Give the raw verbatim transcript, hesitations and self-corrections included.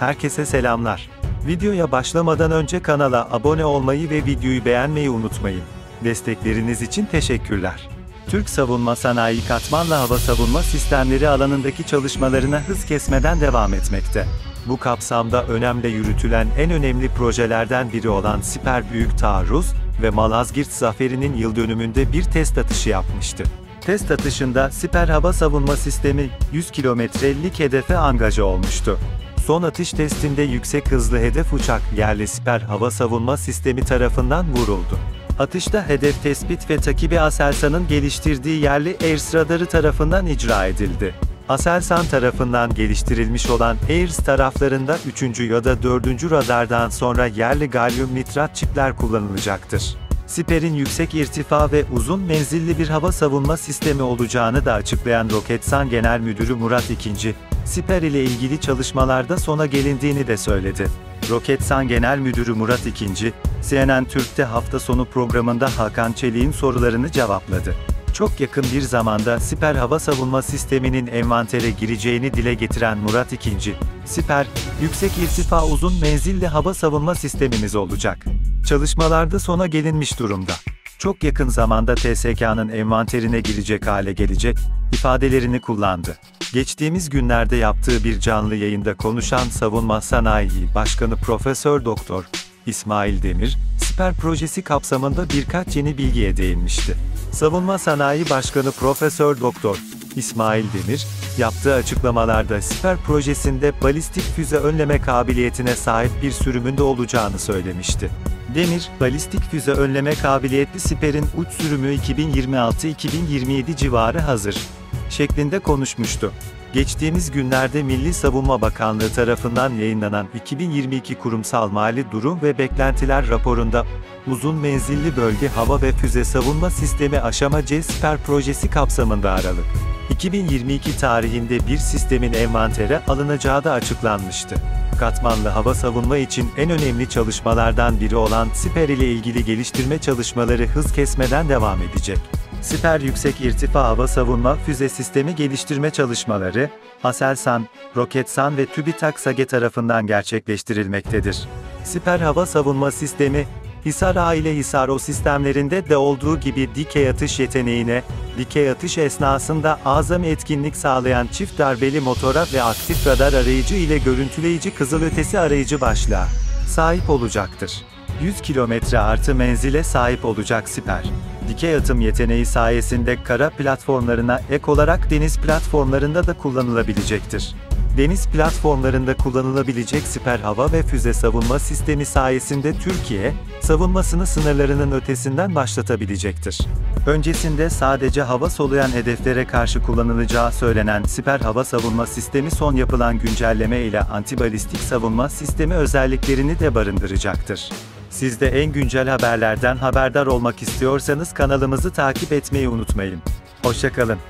Herkese selamlar. Videoya başlamadan önce kanala abone olmayı ve videoyu beğenmeyi unutmayın. Destekleriniz için teşekkürler. Türk savunma sanayi katmanlı hava savunma sistemleri alanındaki çalışmalarına hız kesmeden devam etmekte. Bu kapsamda önemli yürütülen en önemli projelerden biri olan Siper Büyük Taarruz ve Malazgirt Zaferi'nin yıldönümünde bir test atışı yapmıştı. Test atışında Siper hava savunma sistemi yüz kilometrelik hedefe angaja olmuştu. Son atış testinde yüksek hızlı hedef uçak yerli Siper hava savunma sistemi tarafından vuruldu. Atışta hedef tespit ve takibi Aselsan'ın geliştirdiği yerli AirS radarı tarafından icra edildi. Aselsan tarafından geliştirilmiş olan AirS taraflarında üçüncü ya da dördüncü radardan sonra yerli galyum nitrat çipler kullanılacaktır. Siper'in yüksek irtifa ve uzun menzilli bir hava savunma sistemi olacağını da açıklayan Roketsan Genel Müdürü Murat ikinci, Siper ile ilgili çalışmalarda sona gelindiğini de söyledi. Roketsan Genel Müdürü Murat ikinci, C N N Türk'te hafta sonu programında Hakan Çelik'in sorularını cevapladı. Çok yakın bir zamanda Siper hava savunma sisteminin envantere gireceğini dile getiren Murat ikinci, Siper, yüksek irtifa uzun menzilli hava savunma sistemimiz olacak. Çalışmalarda sona gelinmiş durumda. Çok yakın zamanda T S K'nın envanterine girecek hale gelecek, ifadelerini kullandı. Geçtiğimiz günlerde yaptığı bir canlı yayında konuşan Savunma Sanayi Başkanı Profesör Doktor İsmail Demir, Siper projesi kapsamında birkaç yeni bilgiye değinmişti. Savunma Sanayi Başkanı Profesör Doktor İsmail Demir, yaptığı açıklamalarda Siper projesinde balistik füze önleme kabiliyetine sahip bir sürümünde olacağını söylemişti. Demir, balistik füze önleme kabiliyetli Siper'in uç sürümü iki bin yirmi altı iki bin yirmi yedi civarı hazır şeklinde konuşmuştu. Geçtiğimiz günlerde Milli Savunma Bakanlığı tarafından yayınlanan iki bin yirmi iki Kurumsal Mali Durum ve Beklentiler raporunda, Uzun Menzilli Bölge Hava ve Füze Savunma Sistemi Aşama C Siper projesi kapsamında Aralık iki bin yirmi iki tarihinde bir sistemin envantere alınacağı da açıklanmıştı. Katmanlı hava savunma için en önemli çalışmalardan biri olan Siper ile ilgili geliştirme çalışmaları hız kesmeden devam edecek. Siper Yüksek İrtifa Hava Savunma Füze Sistemi geliştirme çalışmaları, Aselsan, Roketsan ve TÜBİTAK SAGE tarafından gerçekleştirilmektedir. Siper Hava Savunma Sistemi, Hisar A ile Hisar O sistemlerinde de olduğu gibi dikey atış yeteneğine, dikey atış esnasında azami etkinlik sağlayan çift darbeli motora ve aktif radar arayıcı ile görüntüleyici kızılötesi arayıcı başlığa sahip olacaktır. yüz kilometre artı menzile sahip olacak Siper. Dikey atım yeteneği sayesinde kara platformlarına ek olarak deniz platformlarında da kullanılabilecektir. Deniz platformlarında kullanılabilecek Siper hava ve füze savunma sistemi sayesinde Türkiye, savunmasını sınırlarının ötesinden başlatabilecektir. Öncesinde sadece hava soluyan hedeflere karşı kullanılacağı söylenen Siper hava savunma sistemi son yapılan güncelleme ile antibalistik savunma sistemi özelliklerini de barındıracaktır. Siz de en güncel haberlerden haberdar olmak istiyorsanız kanalımızı takip etmeyi unutmayın. Hoşça kalın.